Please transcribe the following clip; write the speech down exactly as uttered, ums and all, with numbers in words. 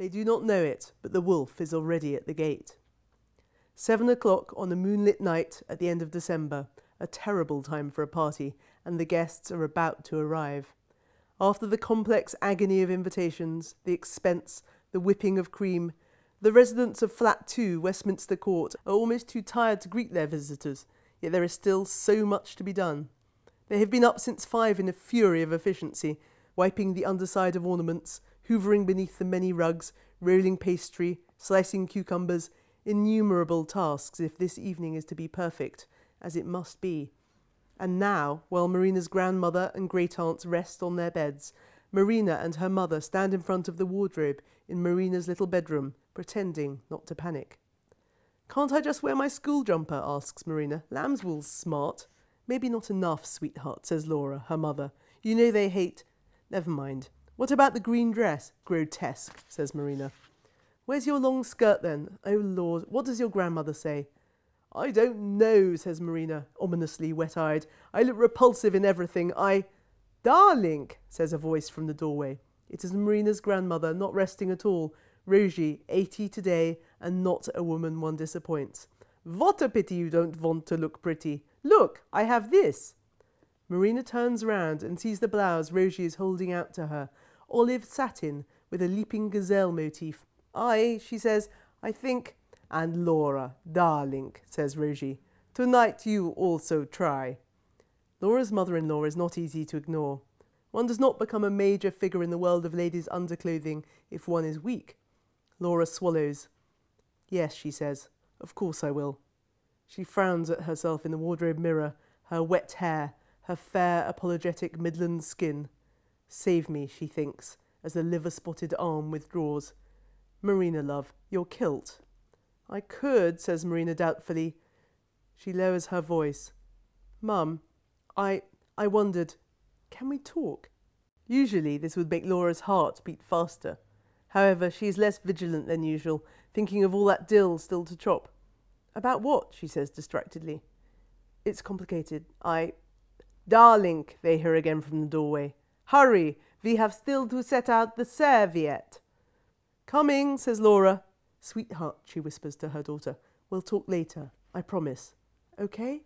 They do not know it, but the wolf is already at the gate. Seven o'clock on a moonlit night at the end of December, a terrible time for a party, and the guests are about to arrive. After the complex agony of invitations, the expense, the whipping of cream, the residents of Flat Two, Westminster Court, are almost too tired to greet their visitors, yet there is still so much to be done. They have been up since five in a fury of efficiency, wiping the underside of ornaments, hoovering beneath the many rugs, rolling pastry, slicing cucumbers, innumerable tasks if this evening is to be perfect, as it must be. And now, while Marina's grandmother and great-aunts rest on their beds, Marina and her mother stand in front of the wardrobe in Marina's little bedroom, pretending not to panic. "Can't I just wear my school jumper?" asks Marina. "Lamb's wool's smart." "Maybe not enough, sweetheart," says Laura, her mother. "You know they hate..." "Never mind." "What about the green dress?" "Grotesque," says Marina. "Where's your long skirt, then? Oh, Lord, what does your grandmother say?" "I don't know," says Marina, ominously wet-eyed. "I look repulsive in everything. I..." "Darling," says a voice from the doorway. It is Marina's grandmother, not resting at all. Rosi, eighty today, and not a woman one disappoints. "What a pity you don't want to look pretty. Look, I have this." Marina turns round and sees the blouse Rosi is holding out to her. Olive satin with a leaping gazelle motif. "I," she says, "I think..." "And Laura, darling," says Rosi, "tonight you also try." Laura's mother-in-law is not easy to ignore. One does not become a major figure in the world of ladies' underclothing if one is weak. Laura swallows. "Yes," she says, "of course I will." She frowns at herself in the wardrobe mirror, her wet hair, her fair, apologetic Midland skin. "Save me," she thinks, as the liver-spotted arm withdraws. "Marina, love, your kilt." "I could," says Marina doubtfully. She lowers her voice. "Mum, I, I wondered, can we talk?" Usually this would make Laura's heart beat faster. However, she is less vigilant than usual, thinking of all that dill still to chop. "About what?" she says distractedly. "It's complicated. I..." "Darling," they hear again from the doorway. "Hurry, we have still to set out the serviette." "Coming," says Laura. "Sweetheart," she whispers to her daughter, "we'll talk later, I promise. Okay?"